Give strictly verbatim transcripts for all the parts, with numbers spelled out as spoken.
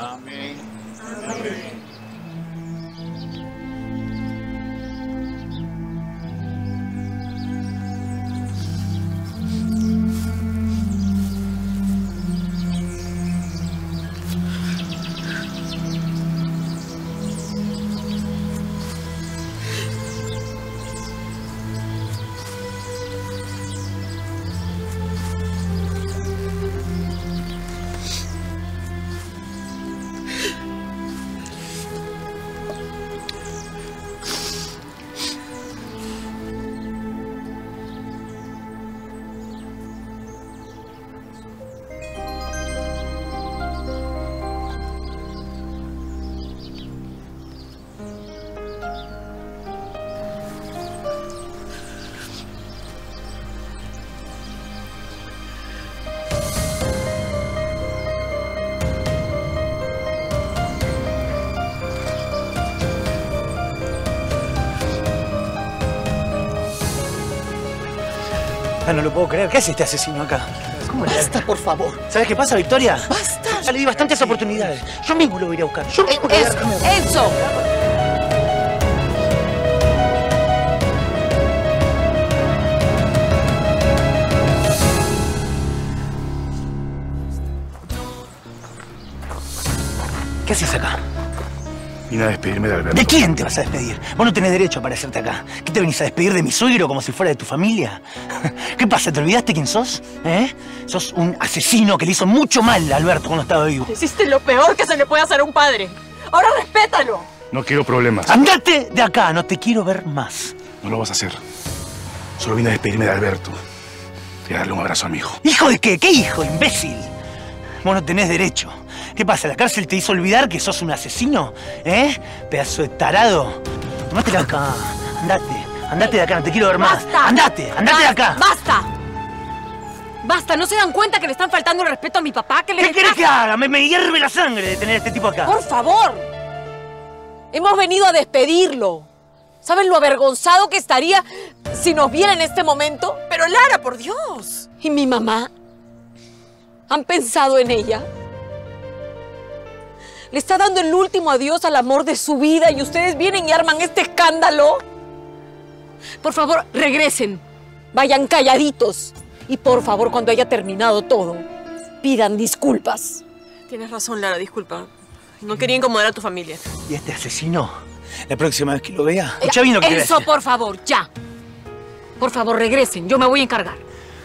Amén. Amén. No lo puedo creer. ¿Qué hace este asesino acá? ¿Cómo Basta, le... por favor. ¿Sabes qué pasa, Victoria? Basta. Ya le di bastantes sí. oportunidades. Yo mismo lo voy a ir a buscar. Yo mismo es, lo voy a buscar. ¡Eso! ¿Qué haces acá? Vine a despedirme de Alberto. ¿De quién te vas a despedir? Vos no tenés derecho a aparecerte acá. ¿Qué te venís a despedir de mi suegro como si fuera de tu familia? ¿Qué pasa? ¿Te olvidaste quién sos? ¿Eh? Sos un asesino que le hizo mucho mal a Alberto cuando estaba vivo. Hiciste lo peor que se le puede hacer a un padre. ¡Ahora respétalo! No quiero problemas. ¡Andate de acá! No te quiero ver más. No lo vas a hacer. Solo vine a despedirme de Alberto. Y a darle un abrazo a mi hijo. ¿Hijo de qué? ¿Qué hijo, imbécil? Vos no tenés derecho. ¿Qué pasa? ¿La cárcel te hizo olvidar que sos un asesino? ¿Eh? Pedazo de tarado. Tomátela acá. Andate. Andate de acá. No te quiero ver más. ¡Basta! Andate. Andate de acá. ¡Basta! ¡Basta! ¿No se dan cuenta que le están faltando el respeto a mi papá? ¿Qué, ¿Qué querés que haga? Me, me hierve la sangre de tener a este tipo acá. ¡Por favor! Hemos venido a despedirlo. ¿Saben lo avergonzado que estaría si nos viera en este momento? Pero Lara, por Dios. ¿Y mi mamá? ¿Han pensado en ella? Le está dando el último adiós al amor de su vida y ustedes vienen y arman este escándalo. Por favor, regresen. Vayan calladitos. Y por favor, cuando haya terminado todo, pidan disculpas. Tienes razón, Lara, disculpa. No quería incomodar a tu familia. ¿Y este asesino? La próxima vez que lo vea... Eh, ya vino que eso, por favor, ya. Por favor, regresen. Yo me voy a encargar.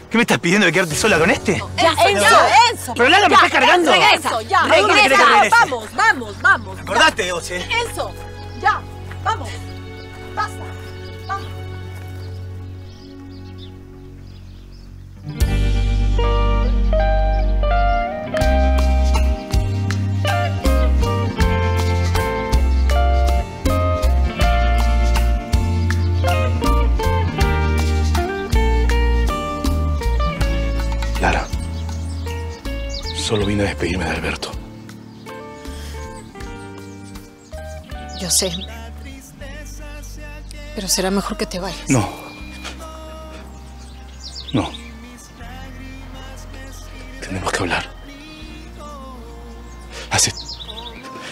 ¿Qué me estás pidiendo de quedarte sola con este? No, ya, Enzo, no. Enzo. Pero Lara, me ya, estás cargando. Regresa, ya. Regresa, no, vamos, vamos, vamos. Acordate de vos, ¿eh? Enzo, ya, vamos. Basta, vamos. Lara, solo vine a despedirme de Alberto. Yo sé, pero será mejor que te vayas. No, no. Tenemos que hablar. Hace...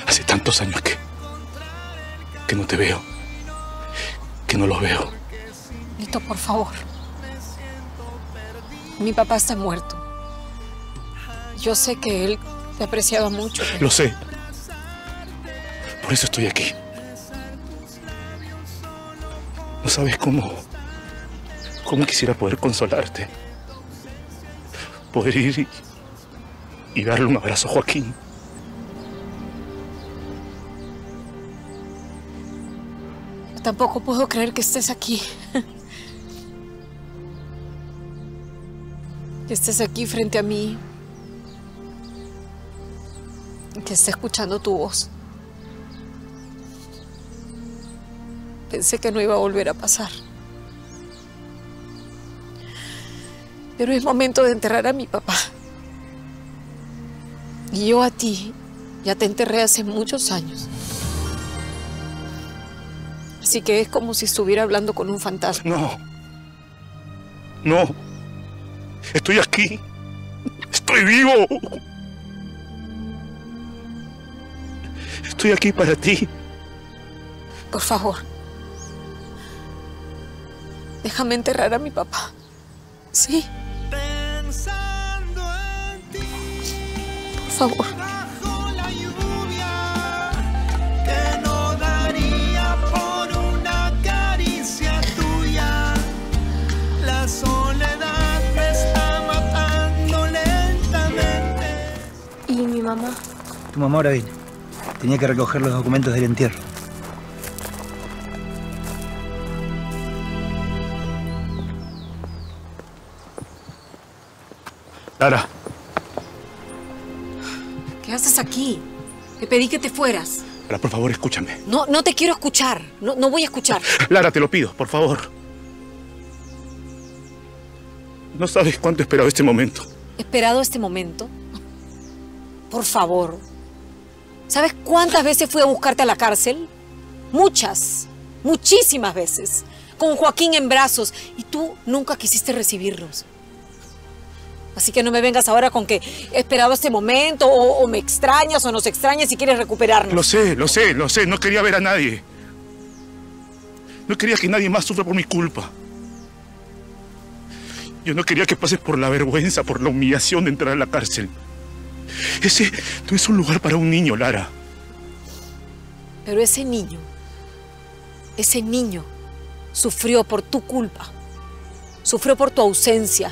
Hace tantos años que... Que no te veo. Que no los veo. Lito, por favor. Mi papá está muerto. Yo sé que él te apreciaba mucho. Pero... Lo sé. Por eso estoy aquí. No sabes cómo... Cómo quisiera poder consolarte. Poder ir y, y darle un abrazo a Joaquín. Tampoco puedo creer que estés aquí. Que estés aquí frente a mí. Que esté escuchando tu voz. Pensé que no iba a volver a pasar. Pero es momento de enterrar a mi papá. Y yo a ti ya te enterré hace muchos años. Así que es como si estuviera hablando con un fantasma. No. No. Estoy aquí. Estoy vivo. Estoy aquí para ti. Por favor. Déjame enterrar a mi papá. ¿Sí? Pensando en ti. Por favor. Bajo la lluvia, que no daría por una caricia tuya. La soledad me está matando lentamente. ¿Y mi mamá? Tu mamá ahora viene. Tenía que recoger los documentos del entierro. Lara. ¿Qué haces aquí? Te pedí que te fueras. Lara, por favor, escúchame. No, no te quiero escuchar. No, no voy a escuchar. Lara, te lo pido, por favor. No sabes cuánto he esperado este momento. ¿He esperado este momento? Por favor. ¿Sabes cuántas veces fui a buscarte a la cárcel? Muchas. Muchísimas veces. Con Joaquín en brazos. Y tú nunca quisiste recibirnos. Así que no me vengas ahora con que he esperado este momento, o, o me extrañas o nos extrañas y quieres recuperarnos. Lo sé, lo sé, lo sé. No quería ver a nadie. No quería que nadie más sufra por mi culpa. Yo no quería que pases por la vergüenza, por la humillación de entrar a la cárcel. Ese no es un lugar para un niño, Lara. Pero ese niño, ese niño sufrió por tu culpa. Sufrió por tu ausencia.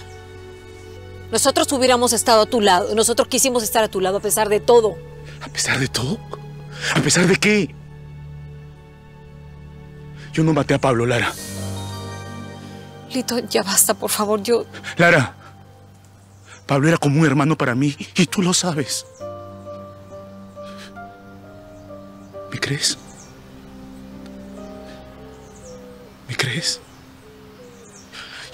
Nosotros hubiéramos estado a tu lado. Nosotros quisimos estar a tu lado a pesar de todo. ¿A pesar de todo? ¿A pesar de qué? Yo no maté a Pablo, Lara. Lito, ya basta, por favor, yo... Lara, Pablo era como un hermano para mí y tú lo sabes. ¿Me crees? ¿Me crees?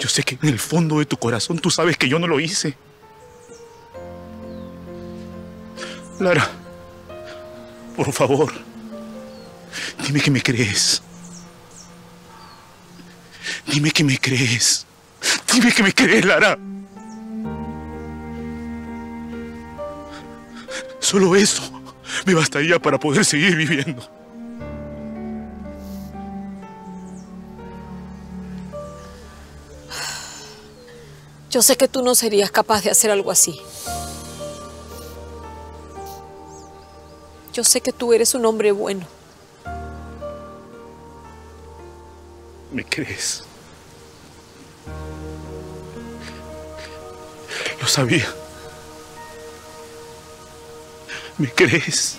Yo sé que en el fondo de tu corazón tú sabes que yo no lo hice. Lara, por favor, dime que me crees. Dime que me crees. Dime que me crees, Lara. Solo eso me bastaría para poder seguir viviendo. Yo sé que tú no serías capaz de hacer algo así. Yo sé que tú eres un hombre bueno. ¿Me crees? Lo sabía. ¿Me crees?